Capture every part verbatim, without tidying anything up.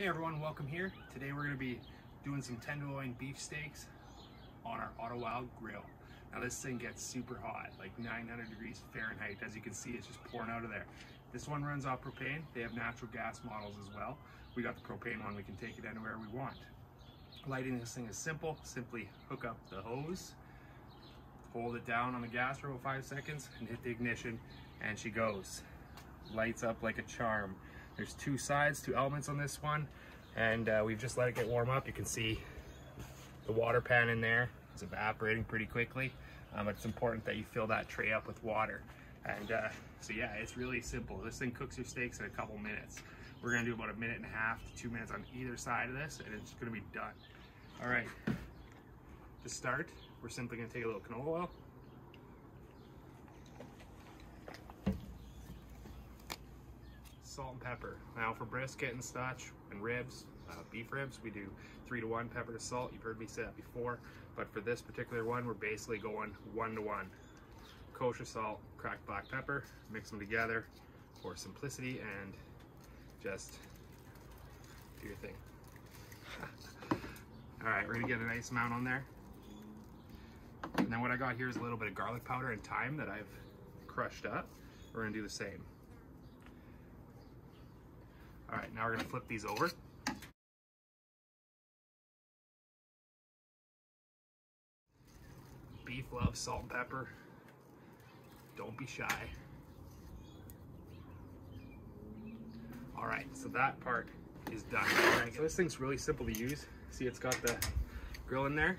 Hey everyone, welcome here. Today we're going to be doing some tenderloin beef steaks on our Otto Wilde grill. Now this thing gets super hot, like nine hundred degrees Fahrenheit. As you can see, it's just pouring out of there. This one runs off propane. They have natural gas models as well. We got the propane one, we can take it anywhere we want. Lighting this thing is simple. Simply hook up the hose, hold it down on the gas for about five seconds and hit the ignition and she goes. Lights up like a charm. There's two sides, two elements on this one, and uh, we've just let it get warm up. You can see the water pan in there is evaporating pretty quickly, um, but it's important that you fill that tray up with water. And uh, so yeah, it's really simple. This thing cooks your steaks in a couple minutes. We're gonna do about a minute and a half to two minutes on either side of this, and it's gonna be done. All right, to start, we're simply gonna take a little canola oil, salt and pepper. Now for brisket and such and ribs, uh, beef ribs, we do three to one pepper to salt. You've heard me say that before, but for this particular one, we're basically going one to one. Kosher salt, cracked black pepper, mix them together for simplicity and just do your thing. All right, we're gonna get a nice amount on there. And then what I got here is a little bit of garlic powder and thyme that I've crushed up. We're gonna do the same. All right, now we're gonna flip these over. Beef loves salt and pepper. Don't be shy. All right, so that part is done. All right, so this thing's really simple to use. See, it's got the grill in there.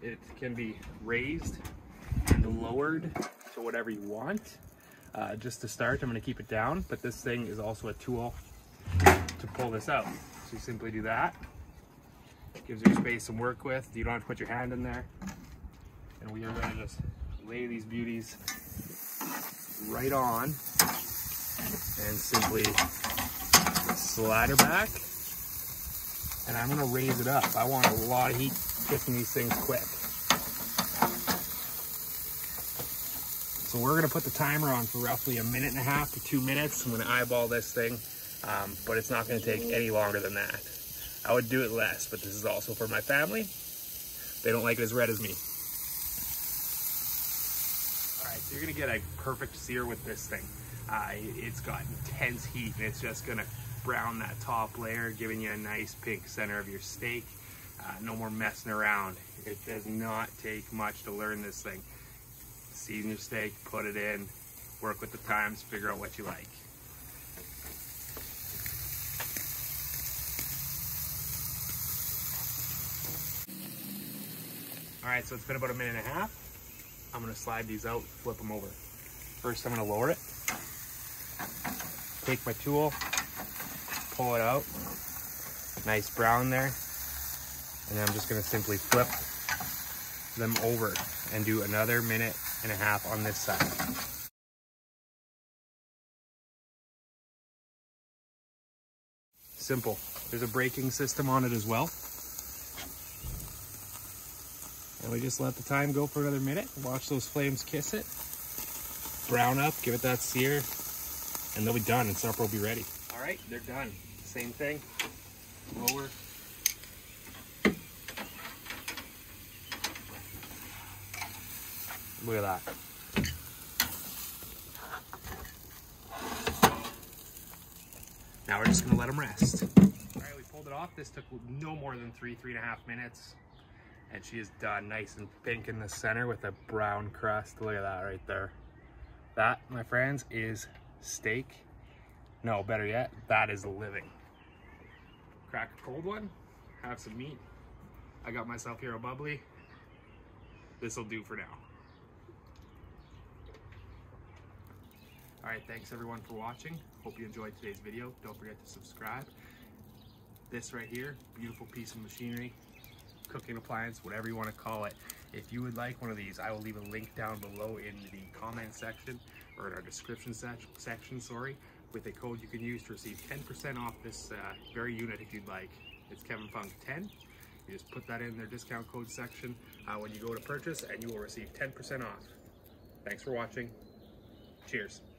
It can be raised and lowered to whatever you want. Uh, just to start, I'm gonna keep it down, but this thing is also a tool to pull this out. So you simply do that. It gives your space some work with. You don't have to put your hand in there. And we are gonna just lay these beauties right on and simply slide her back. And I'm gonna raise it up. I want a lot of heat kissing these things quick. So we're gonna put the timer on for roughly a minute and a half to two minutes. I'm gonna eyeball this thing. Um, but it's not going to take any longer than that. I would do it less, but this is also for my family. They don't like it as red as me. All right, so you're going to get a perfect sear with this thing. Uh, it's got intense heat, and it's just going to brown that top layer, giving you a nice pink center of your steak. Uh, no more messing around. It does not take much to learn this thing. Season your steak, put it in, work with the times, figure out what you like. All right, so it's been about a minute and a half. I'm gonna slide these out, flip them over. First, I'm gonna lower it. Take my tool, pull it out. Nice brown there. And then I'm just gonna simply flip them over and do another minute and a half on this side. Simple. There's a braking system on it as well. And we just let the time go for another minute. Watch those flames kiss it. Brown up, give it that sear, and they'll be done and supper will be ready. All right, they're done. Same thing, lower. Look at that. Now we're just gonna let them rest. All right, we pulled it off. This took no more than three, three and a half minutes. And she is done, nice and pink in the center with a brown crust. Look at that right there. That, my friends, is steak. No, better yet, that is living. Crack a cold one, have some meat. I got myself here a bubbly. This'll do for now. All right, thanks everyone for watching. Hope you enjoyed today's video. Don't forget to subscribe. This right here, beautiful piece of machinery, cooking appliance, whatever you want to call it. If you would like one of these, I will leave a link down below in the comment section or in our description section, sorry, with a code you can use to receive ten percent off this uh, very unit if you'd like. It's Kevin Funk ten. You just put that in their discount code section uh, when you go to purchase and you will receive ten percent off. Thanks for watching. Cheers.